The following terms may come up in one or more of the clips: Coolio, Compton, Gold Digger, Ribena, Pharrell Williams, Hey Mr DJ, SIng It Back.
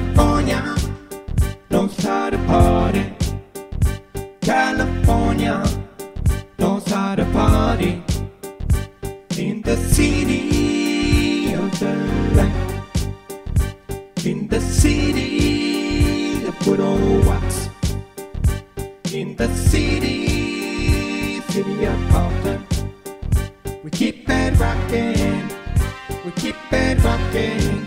California knows how to party. California knows how to party. In the city of the light, in the city of good old wax, in the city, city of Compton. We keep it rockin', we keep it rockin'.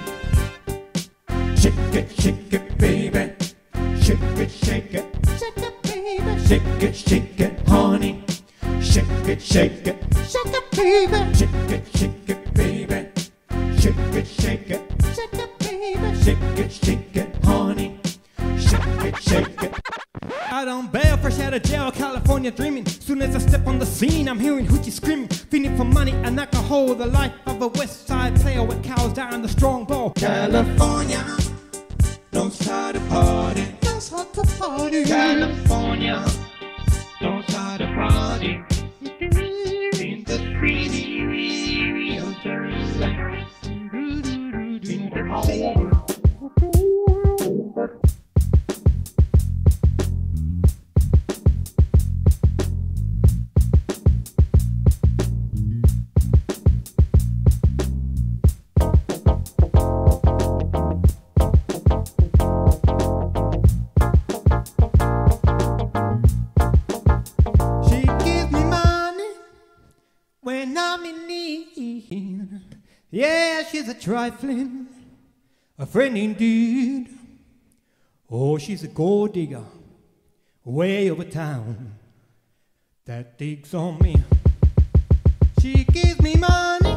Shake it, baby. Shake it, shake it. Shake it, baby. Shake it, honey. Shake it, shake it. Shake it, baby. Shake it, baby. Shake it, baby. Shake it, honey. Shake it, shake it. Out on bail, fresh out of jail, California dreaming. Soon as I step on the scene, I'm hearing hoochie screaming, feeding for money and alcohol. The life of a West Side player with cows down the strong ball. California knows how to party. Knows how to party. California knows how to party. In the city of Jersey, in the whole. Yeah, she's a trifling, a friend indeed. Oh, she's a gold digger, way over town, that digs on me. She gives me money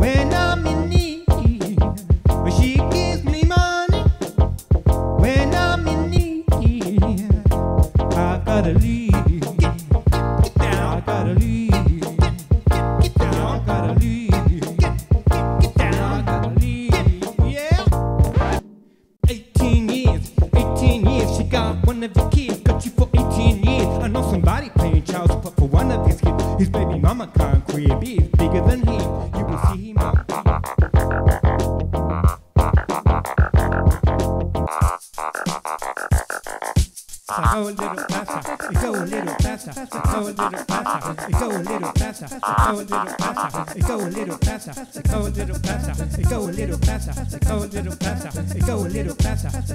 when I'm in need. She gives me money when I'm in need. I gotta leave. Get down, I gotta leave. Get down, I gotta leave. One of the kids got you for 18 years. I know somebody paying child support for one of his kids. His baby mama can't crib is bigger than him. You will see him out. So go a little faster, go a little faster, go a little faster, go a little faster, go a little faster, go a little faster, go a little faster, go a little faster,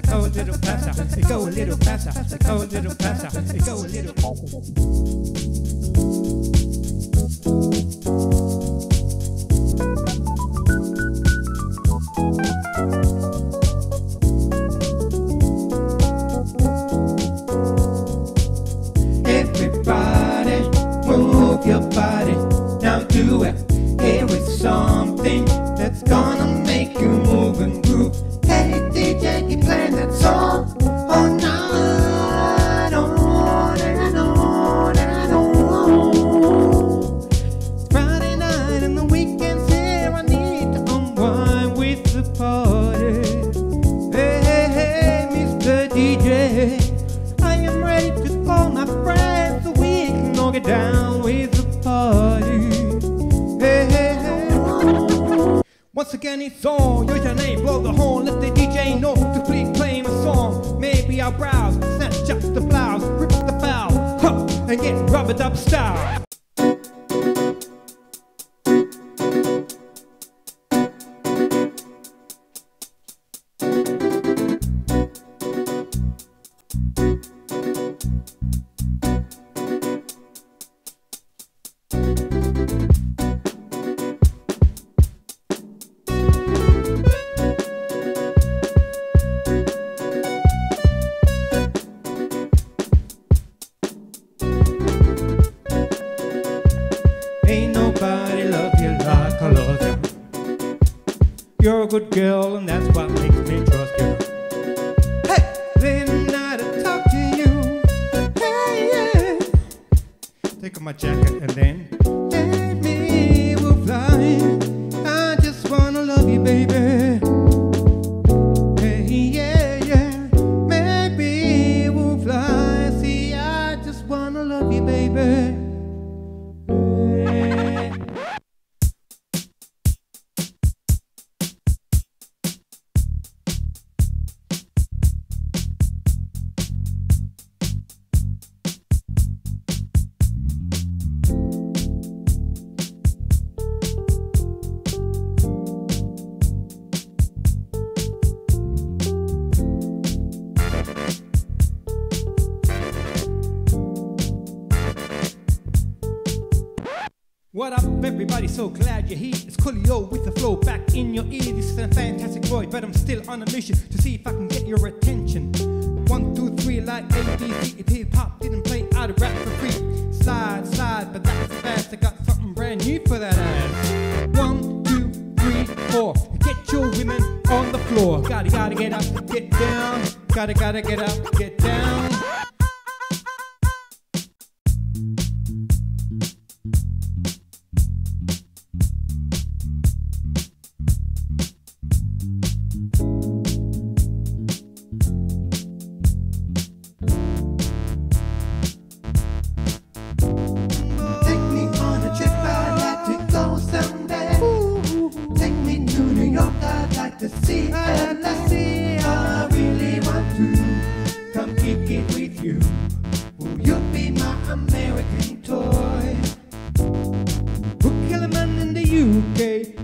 go a little faster, go a little faster, go a little faster, go a little faster, go a little faster, go a little faster. Your body, now do it. Here is something that's gonna make you move and groove. Hey DJ, keep playing that song all night, on and on and on. It's Friday night and the weekend's here. I need to unwind with the party. Hey, hey, hey, Mr. DJ, I am ready to call my friends so we can all get down with. Hey, hey, hey. Once again it's on, use your name, blow the horn, let the DJ know to please play my song. Maybe I'll browse, snatch up the blouse, rip the foul, huh, and get rubbered up style. You're a good girl and that's what makes me trust you. Hey! Then I'd talk to you. Hey, yeah. Take off my jacket and then let me will fly. I just wanna love you, baby. Hey, yeah, yeah. Maybe we'll fly. See, I just wanna love you, baby. What up, everybody? So glad you're here. It's Coolio with the flow back in your ear. This is a fantastic void, but I'm still on a mission to see if I can get your attention. 1, 2, 3, like ABC. If hip hop didn't play, I'd rap for free. Slide, slide, but that's fast. I got something brand new for that ass. 1, 2, 3, 4. Get your women on the floor. Gotta get up, get down. Gotta get up, get down.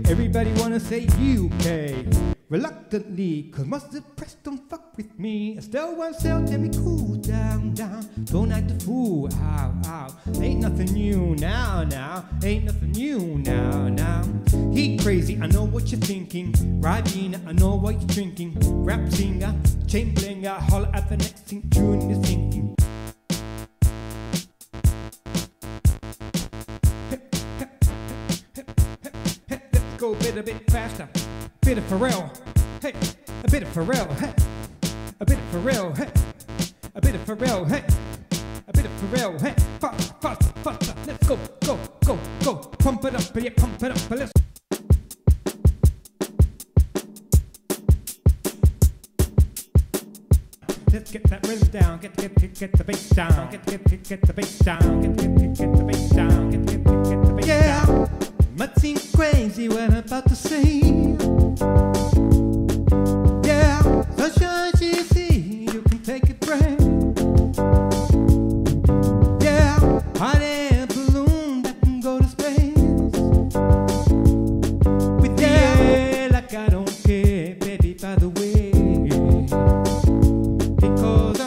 Everybody wanna say UK, reluctantly, cause most depressed don't fuck with me. I still want sell, tell me cool down, down, don't act a fool, ow, ow. Ain't nothing new now, now, ain't nothing new now, now. He crazy, I know what you're thinking, Ribena, I know what you're drinking. Rap singer, chain blinger, holler at the next thing, tune is thinking. Go a bit, faster, bit of Pharrell, hey, a bit of Pharrell, hey, a bit of Pharrell, hey, a bit of Pharrell, hey, a bit of Pharrell, hey, faster, faster, faster, let's go, go, go, go, pump it up, yeah, pump it up, let's. Let's get that rhythm down, get the bass down, get the bass down, get the bass down, get the bass down. Yeah. Might seem crazy what I'm about to say. Yeah, such as you see, you can take a breath. Yeah, hot air balloon that can go to space. With yeah, like I don't care, baby, by the way. Because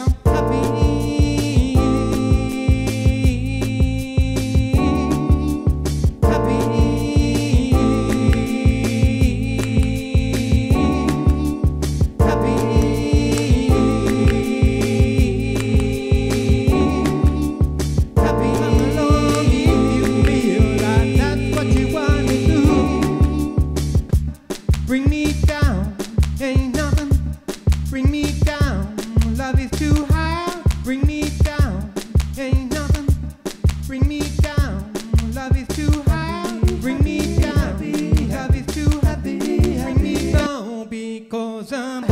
I'm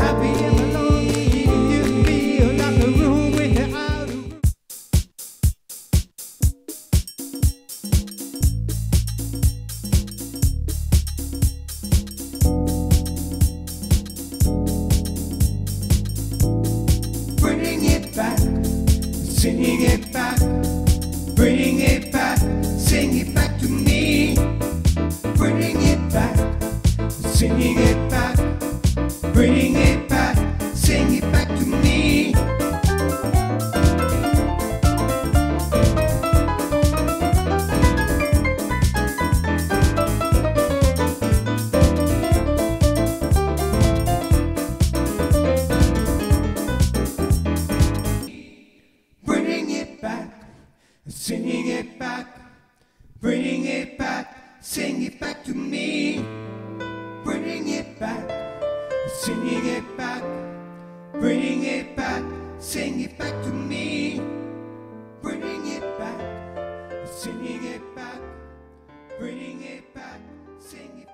singing it back, bring it back, sing it back to me. Bring it back, singing it back, bring it back, sing it back to me. Singing it back, bring it back, sing it back to me. Bring it back, singing it back, bring it back, sing it back to me. Bring it back, singing it back, bring it back, sing it back.